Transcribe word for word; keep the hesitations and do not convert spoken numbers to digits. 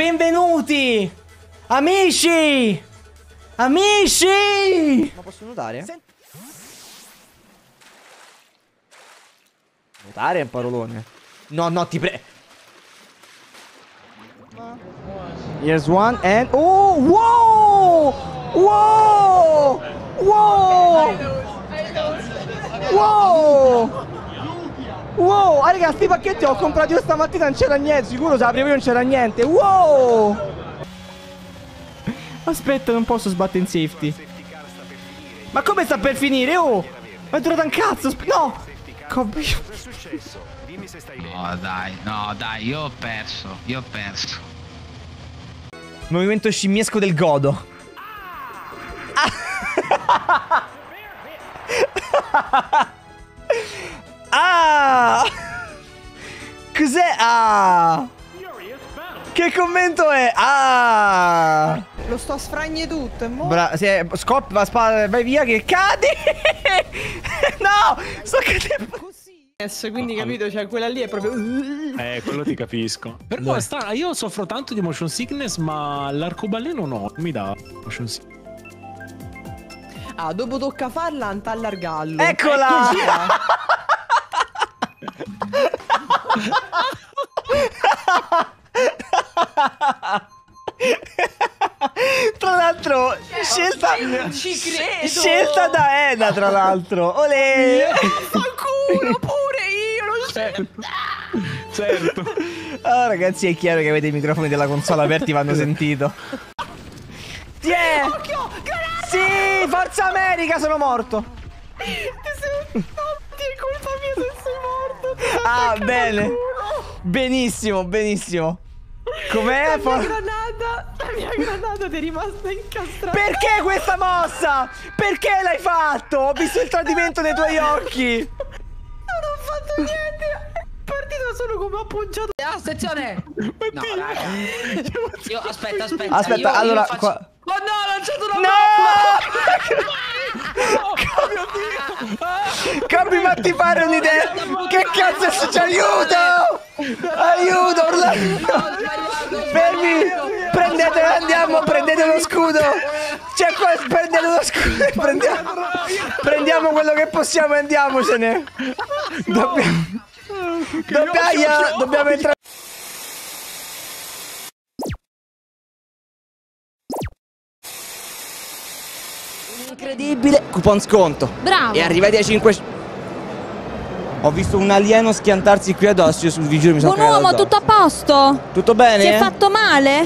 Benvenuti! Amici! Amici! Ma posso notare? Senti. Notare è un parolone. No, no, ti prego. Here's one and... Oh, wow! Wow! Wow! Wow! Wow! Ah, raga, sti pacchetti ho comprati io stamattina, non c'era niente. Sicuro se aprivo io non c'era niente. Wow! Aspetta, non posso sbattere in safety. Ma come sta per finire? Oh! Ma è durato un cazzo! No! Cosa è successo? Dimmi se stai bene. No, dai, no, dai, io ho perso, io ho perso. Movimento scimmiesco del godo. Ah! Ah! Cos'è? Ah! Che commento è? Ah! Lo sto sfragneduto, è morto. Bra, se scop la spada, vai via che cadi. No, sto cadendo così. Quindi capito, cioè quella lì è proprio... Eh, quello ti capisco. Per me è strano, io soffro tanto di motion sickness, ma l'arcobaleno no, non mi dà motion sickness. Ah, dopo tocca farla antallargallo. Eccola! Tra l'altro scelta, scelta da Eda, tra l'altro. Olè! Fanculo pure io, non certo. Certo. Ah, ragazzi, è chiaro che avete i microfoni della console aperti, vanno sentito. Yeah! Occhio, sì, Forza America, sono morto. Ti sei... Oddio, colpa mia se sei morto. Ti ah, bene. Culo. Benissimo, benissimo. Com'è? La mia granata, la mia granata ti è rimasta incastrata. Perché questa mossa? Perché l'hai fatto? Ho visto il tradimento nei tuoi occhi. Non ho fatto niente. È partito solo come ho appoggiato. Ah, sezione. No, raga. Io, aspetta, aspetta. Aspetta, io, allora... Io faccio... qua... Oh no, ho lanciato una mappa! No! Capi, ma ti pare un'idea? Che cazzo è successo? Aiuto! Aiuto, Orlando! Fermi! Prendetelo, andiamo, prendete lo scudo! C'è qua, prendete lo scudo! Prendiamo, prendiamo quello che possiamo e andiamocene! Dobbiamo... Dobbiamo, dobbiamo entrare... Incredibile. Coupon sconto. Bravo. E arrivati ai cinque. Ho visto un alieno schiantarsi qui addosso. Sul vi giuro mi sono cagato addosso. Buon uomo, tutto a posto? Tutto bene? Si è fatto male?